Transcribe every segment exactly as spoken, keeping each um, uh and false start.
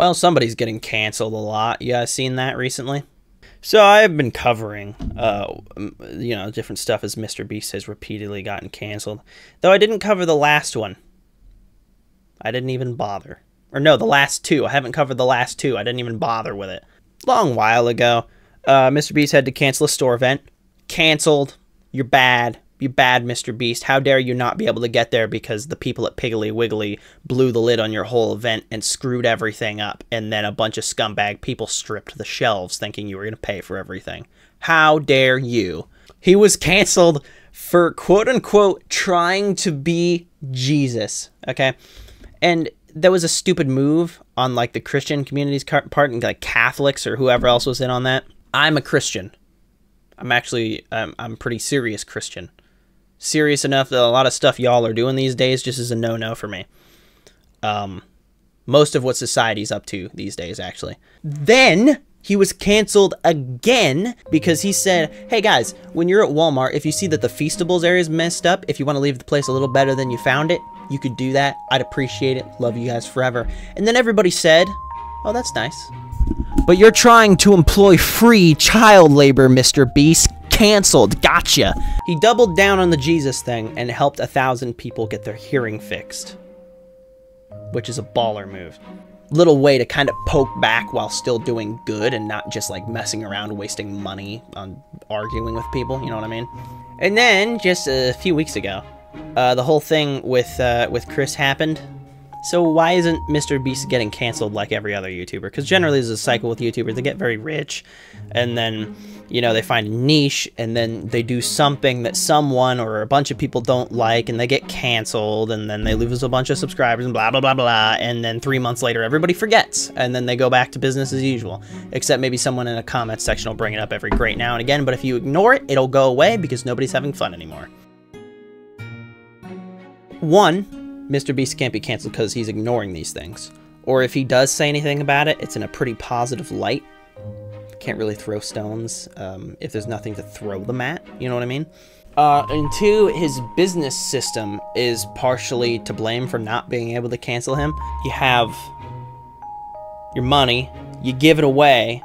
Well, somebody's getting canceled a lot. You guys seen that recently? So I've been covering, uh, you know, different stuff as MrBeast has repeatedly gotten canceled. Though I didn't cover the last one. I didn't even bother. Or no, the last two. I haven't covered the last two. I didn't even bother with it. Long while ago, uh, MrBeast had to cancel a store event. Canceled. You're bad. You bad, MrBeast. How dare you not be able to get there because the people at Piggly Wiggly blew the lid on your whole event and screwed everything up, and then a bunch of scumbag people stripped the shelves thinking you were going to pay for everything. How dare you? He was canceled for quote-unquote trying to be Jesus, okay? And that was a stupid move on, like, the Christian community's part, and, like, Catholics or whoever else was in on that. I'm a Christian. I'm actually, I'm, I'm a pretty serious Christian. Serious enough that a lot of stuff y'all are doing these days just is a no-no for me. Um, most of what society's up to these days, actually. Then he was canceled again because he said, hey guys, when you're at Walmart, if you see that the Feastables area's messed up, if you want to leave the place a little better than you found it, you could do that. I'd appreciate it. Love you guys forever. And then everybody said, oh, that's nice. But you're trying to employ free child labor, MrBeast. Canceled. Gotcha. He doubled down on the Jesus thing and helped a thousand people get their hearing fixed, which is a baller move. Little way to kind of poke back while still doing good and not just like messing around wasting money on arguing with people, you know what I mean? And then just a few weeks ago, uh, the whole thing with uh, with Chris happened. So why isn't MrBeast getting canceled like every other YouTuber? Because generally there's a cycle with YouTubers. They get very rich, and then, you know, they find a niche, and then they do something that someone or a bunch of people don't like, and they get canceled, and then they lose a bunch of subscribers, and blah, blah, blah, blah, and then three months later everybody forgets, and then they go back to business as usual. Except maybe someone in a comment section will bring it up every great now and again, but if you ignore it, it'll go away because nobody's having fun anymore. One, MrBeast can't be canceled because he's ignoring these things. Or if he does say anything about it, it's in a pretty positive light. Can't really throw stones um, if there's nothing to throw them at, you know what I mean? Uh, and two, his business system is partially to blame for not being able to cancel him. You have your money, you give it away,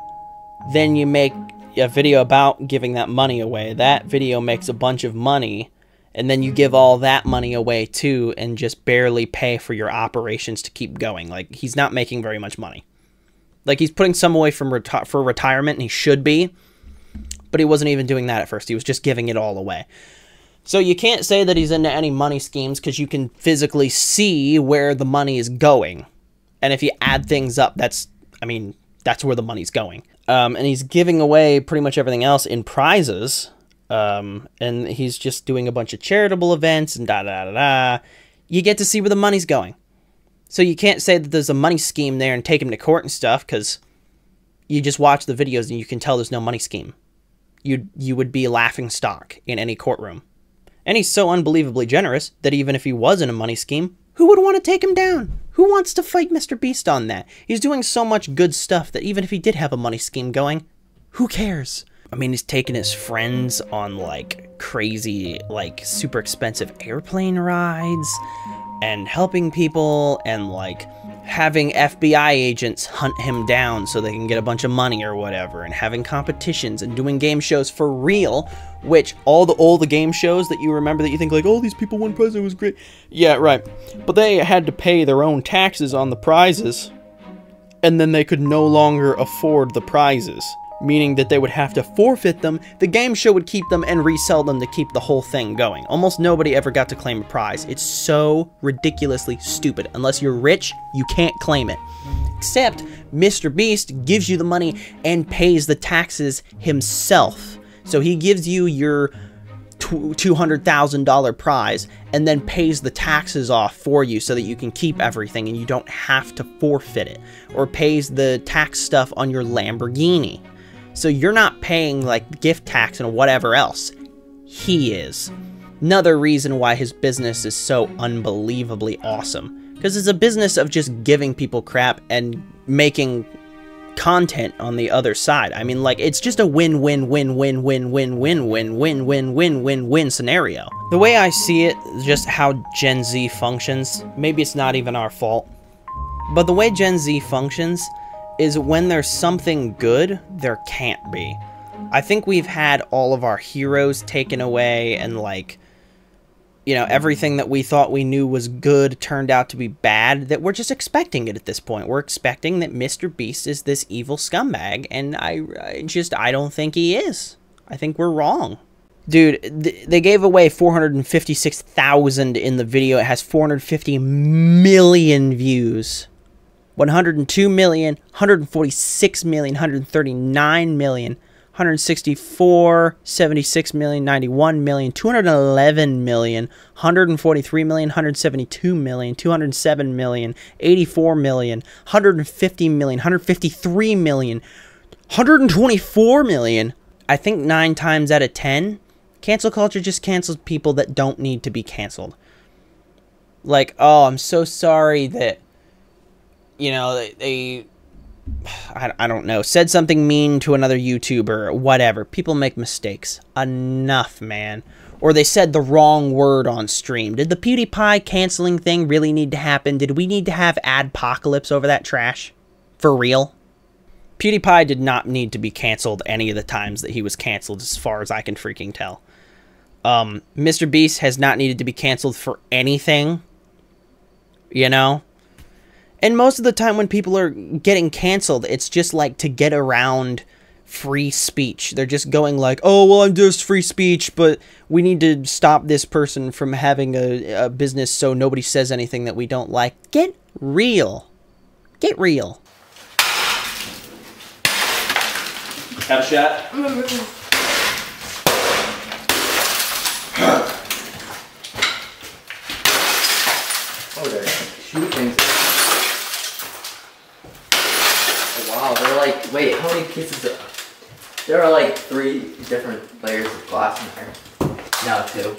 then you make a video about giving that money away. That video makes a bunch of money, and then you give all that money away too and just barely pay for your operations to keep going. Like, he's not making very much money. Like, he's putting some away from reti for retirement, and he should be, but he wasn't even doing that at first. He was just giving it all away. So you can't say that he's into any money schemes because you can physically see where the money is going. And if you add things up, that's, I mean, that's where the money's going. Um, and he's giving away pretty much everything else in prizes. Um, and he's just doing a bunch of charitable events and da, da da da da. You get to see where the money's going. So you can't say that there's a money scheme there and take him to court and stuff, because you just watch the videos and you can tell there's no money scheme. You you would be laughing stock in any courtroom. And he's so unbelievably generous that even if he was in a money scheme, who would want to take him down? Who wants to fight MrBeast on that? He's doing so much good stuff that even if he did have a money scheme going, who cares? I mean, he's taking his friends on, like, crazy, like, super expensive airplane rides and helping people and, like, having F B I agents hunt him down so they can get a bunch of money or whatever, and having competitions and doing game shows for real, which all the all the game shows that you remember that you think, like, oh, these people won prizes, it was great. Yeah, right. But they had to pay their own taxes on the prizes, and then they could no longer afford the prizes, meaning that they would have to forfeit them. The game show would keep them and resell them to keep the whole thing going. Almost nobody ever got to claim a prize. It's so ridiculously stupid. Unless you're rich, you can't claim it. Except MrBeast gives you the money and pays the taxes himself. So he gives you your two hundred thousand dollar prize and then pays the taxes off for you so that you can keep everything and you don't have to forfeit it. Or pays the tax stuff on your Lamborghini. So you're not paying, like, gift tax and whatever else. He is. Another reason why his business is so unbelievably awesome. Because it's a business of just giving people crap and making content on the other side. I mean, like, it's just a win-win-win-win-win-win-win-win-win-win-win-win-win scenario. The way I see it, just how Gen Z functions, maybe it's not even our fault. But the way Gen Z functions is when there's something good, there can't be. I think we've had all of our heroes taken away and, like, you know, everything that we thought we knew was good turned out to be bad, that we're just expecting it at this point. We're expecting that MrBeast is this evil scumbag, and I, I just, I don't think he is. I think we're wrong. Dude, th they gave away four hundred fifty-six thousand in the video. It has four hundred fifty million views. one hundred two million, one hundred forty-six million, one hundred thirty-nine million. one hundred sixty-four, seventy-six million, ninety-one million, two hundred eleven million, one hundred forty-three million, one hundred seventy-two million, two hundred seven million, eighty-four million, one hundred fifty million, one hundred fifty-three million, one hundred twenty-four million. I think nine times out of ten, cancel culture just cancels people that don't need to be canceled. Like, oh, I'm so sorry that, you know, they... they I, I don't know, said something mean to another YouTuber, whatever. People make mistakes. Enough, man. Or they said the wrong word on stream. Did the PewDiePie canceling thing really need to happen? Did we need to have adpocalypse over that trash? For real? PewDiePie did not need to be canceled any of the times that he was canceled, as far as I can freaking tell. Um, MrBeast has not needed to be canceled for anything. You know? And most of the time when people are getting canceled, it's just like to get around free speech. They're just going like, oh, well, I'm just free speech, but we need to stop this person from having a, a business so nobody says anything that we don't like. Get real. Get real. Have a shot. Oh, there. Shoot things. Wow, they're like, wait, how many pieces of, there are like three different layers of glass in there. Now two.